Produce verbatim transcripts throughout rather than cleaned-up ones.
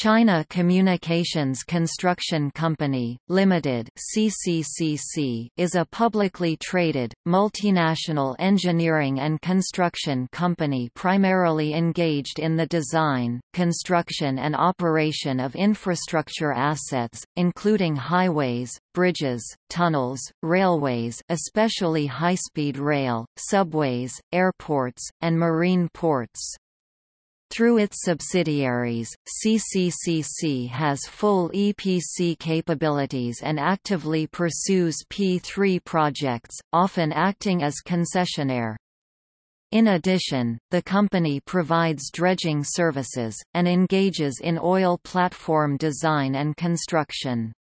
China Communications Construction Company Limited (C C C C) is a publicly traded multinational engineering and construction company primarily engaged in the design, construction and operation of infrastructure assets including highways, bridges, tunnels, railways, especially high-speed rail, subways, airports and marine ports. Through its subsidiaries, C C C C has full E P C capabilities and actively pursues P three projects, often acting as concessionaire. In addition, the company provides dredging services, and engages in oil platform design and construction.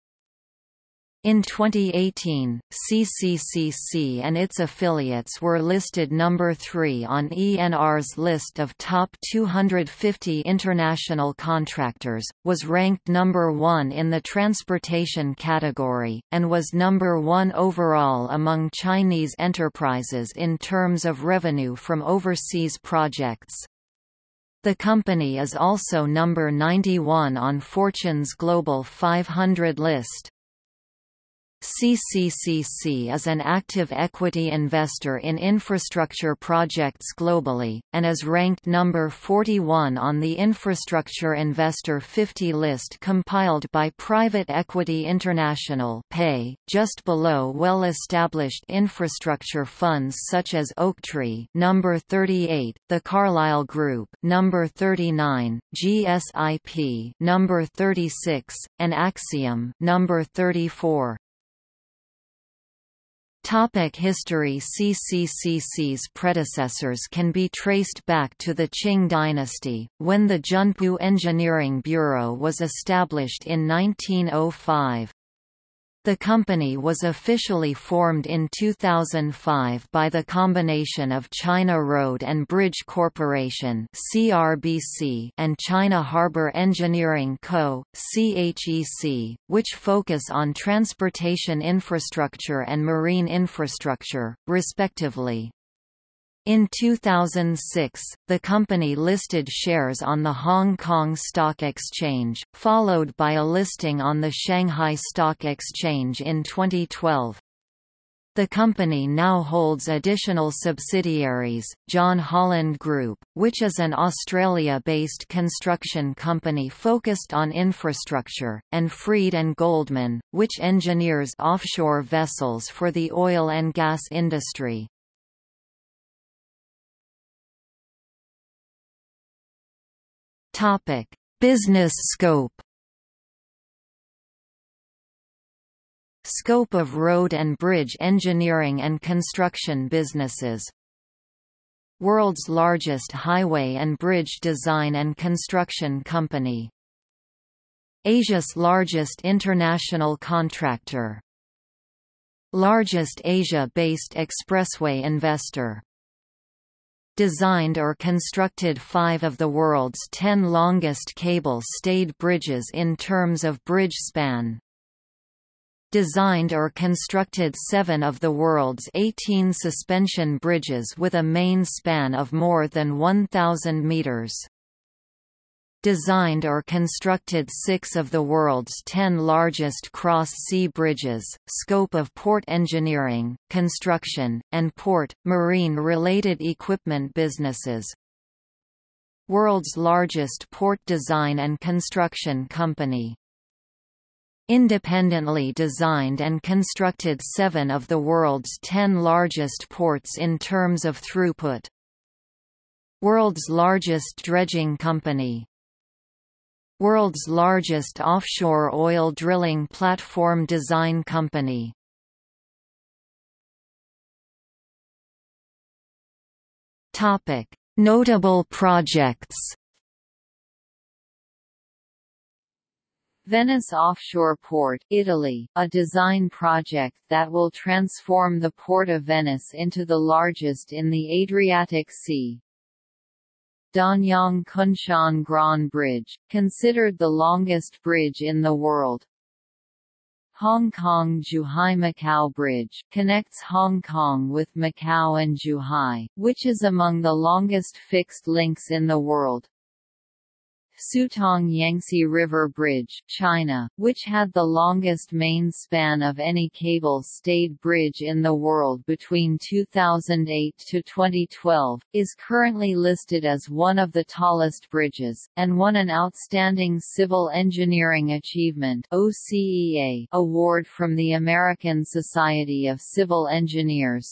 In twenty eighteen, C C C C and its affiliates were listed number three on E N R's list of top two hundred fifty international contractors, was ranked number one in the transportation category, and was number one overall among Chinese enterprises in terms of revenue from overseas projects. The company is also number ninety-one on Fortune's Global five hundred list. C C C C is an active equity investor in infrastructure projects globally, and is ranked number forty-one on the Infrastructure Investor fifty list compiled by Private Equity International (P E I), just below well-established infrastructure funds such as Oaktree, number thirty-eight, the Carlyle Group, number thirty-nine, G S I P, number thirty-six, and Axiom, number thirty-four. Topic history. C C C C's predecessors can be traced back to the Qing dynasty, when the Junpu Engineering Bureau was established in nineteen oh five. The company was officially formed in two thousand five by the combination of China Road and Bridge Corporation (C R B C) and China Harbour Engineering Co. (C H E C), which focus on transportation infrastructure and marine infrastructure, respectively. In two thousand six, the company listed shares on the Hong Kong Stock Exchange, followed by a listing on the Shanghai Stock Exchange in twenty twelve. The company now holds additional subsidiaries, John Holland Group, which is an Australia-based construction company focused on infrastructure, and Freed and Goldman, which engineers offshore vessels for the oil and gas industry. Topic: Business scope. Scope of road and bridge engineering and construction businesses. World's largest highway and bridge design and construction company. Asia's largest international contractor. Largest Asia-based expressway investor. Designed or constructed five of the world's ten longest cable-stayed bridges in terms of bridge span. Designed or constructed seven of the world's eighteen suspension bridges with a main span of more than one thousand meters. Designed or constructed six of the world's ten largest cross-sea bridges. Scope of port engineering, construction, and port, marine-related equipment businesses. World's largest port design and construction company. Independently designed and constructed seven of the world's ten largest ports in terms of throughput. World's largest dredging company. World's largest offshore oil drilling platform design company. Topic: Notable projects. Venice Offshore Port, Italy, a design project that will transform the Port of Venice into the largest in the Adriatic Sea. Danyang-Kunshan Grand Bridge, considered the longest bridge in the world. Hong Kong-Zhuhai-Macau Bridge, connects Hong Kong with Macau and Zhuhai, which is among the longest fixed links in the world. Sutong Yangtze River Bridge, China, which had the longest main span of any cable-stayed bridge in the world between two thousand eight to twenty twelve, is currently listed as one of the tallest bridges, and won an Outstanding Civil Engineering Achievement (O C E A) award from the American Society of Civil Engineers.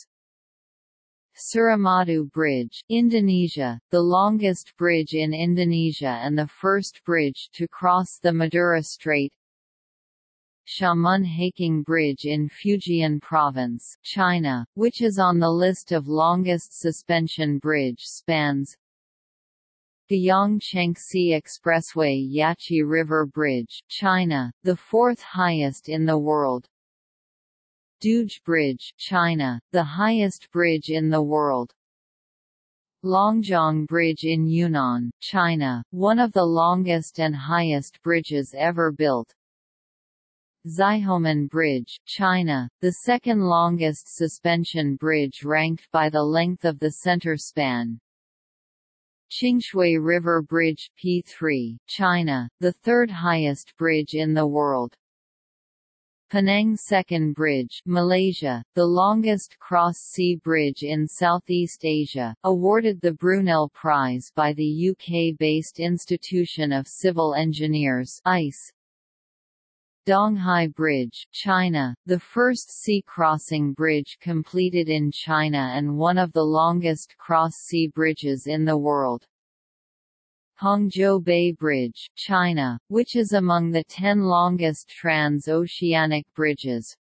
Suramadu Bridge, Indonesia, the longest bridge in Indonesia and the first bridge to cross the Madura Strait. Xiamen-Haking Bridge in Fujian Province, China, which is on the list of longest suspension bridge spans. The Yang Chengxi Expressway Yachi River Bridge, China, the fourth highest in the world. Duge Bridge, China, the highest bridge in the world. Longjiang Bridge in Yunnan, China, one of the longest and highest bridges ever built. Zaihomen Bridge, China, the second longest suspension bridge ranked by the length of the center span. Qingshui River Bridge P three, China, the third highest bridge in the world. Penang Second Bridge, Malaysia, the longest cross-sea bridge in Southeast Asia, awarded the Brunel Prize by the U K-based Institution of Civil Engineers (I C E). Donghai Bridge, China, the first sea-crossing bridge completed in China and one of the longest cross-sea bridges in the world. Hangzhou Bay Bridge, China, which is among the ten longest trans-oceanic bridges.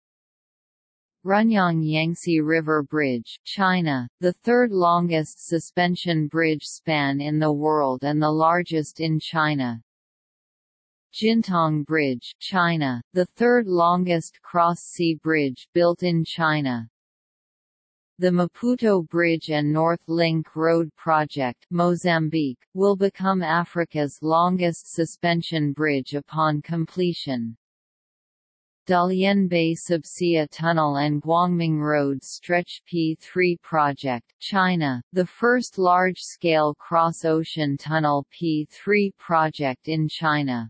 Runyang Yangtze River Bridge, China, the third longest suspension bridge span in the world and the largest in China. Jintang Bridge, China, the third longest cross-sea bridge built in China. The Maputo Bridge and North Link Road Project, Mozambique, will become Africa's longest suspension bridge upon completion. Dalian Bay Subsea Tunnel and Guangming Road Stretch P three project, China, the first large-scale cross-ocean tunnel P three project in China.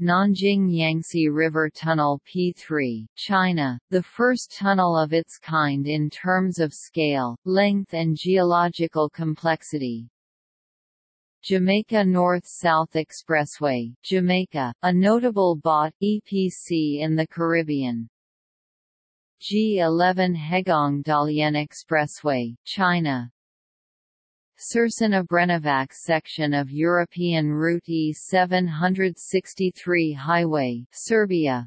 Nanjing Yangtze River Tunnel P three, China, the first tunnel of its kind in terms of scale, length and geological complexity. Jamaica North-South Expressway, Jamaica, a notable B O T, E P C in the Caribbean. G eleven Hegong Dalian Expressway, China. Sursina-Brenovac section of European Route E seven sixty-three Highway, Serbia.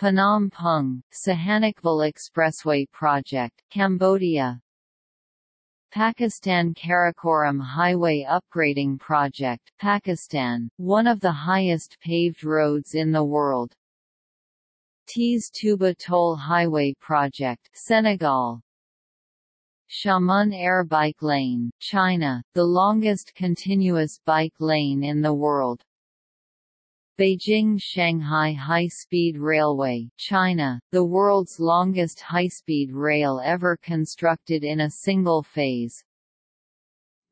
Phnom Penh, Sahanakville Expressway Project, Cambodia. Pakistan Karakoram Highway Upgrading Project, Pakistan, one of the highest paved roads in the world. Tees Touba Toll Highway Project, Senegal. Xiamen Air Bike Lane, China, the longest continuous bike lane in the world. Beijing-Shanghai High-Speed Railway, China, the world's longest high-speed rail ever constructed in a single phase.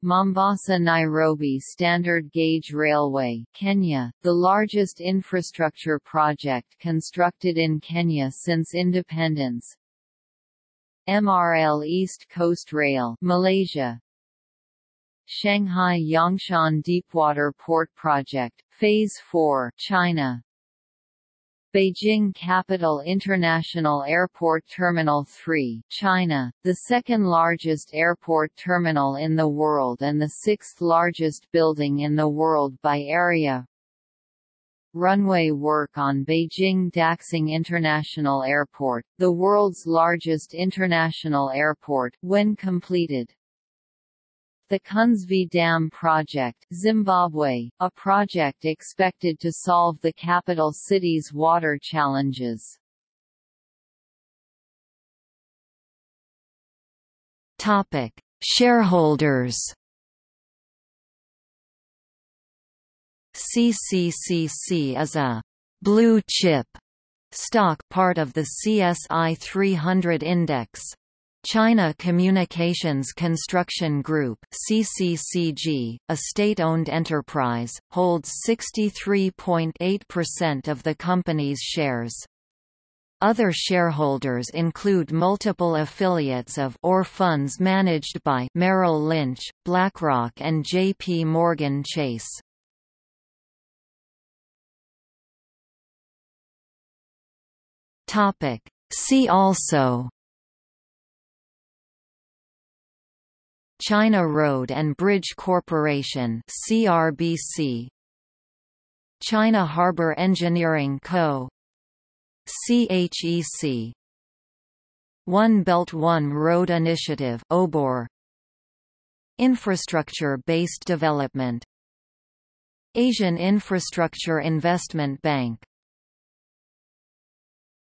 Mombasa-Nairobi Standard Gauge Railway, Kenya, the largest infrastructure project constructed in Kenya since independence. M R L East Coast Rail, Malaysia. Shanghai Yangshan Deepwater Port Project, Phase four, China. Beijing Capital International Airport Terminal three, China, the second largest airport terminal in the world and the sixth largest building in the world by area. Runway work on Beijing Daxing International Airport, the world's largest international airport, when completed. The Kunzvi Dam Project, Zimbabwe, a project expected to solve the capital city's water challenges. Topic: Shareholders. C C C C is a «blue chip» stock part of the C S I three hundred index. China Communications Construction Group (C C C G), a state-owned enterprise, holds sixty-three point eight percent of the company's shares. Other shareholders include multiple affiliates of or funds managed by Merrill Lynch, BlackRock and J P Morgan Chase. Topic: See also China Road and Bridge Corporation (C R B C), China Harbour Engineering Co. C H E C, One Belt One Road Initiative (O B O R), Infrastructure-Based Development, Asian Infrastructure Investment Bank.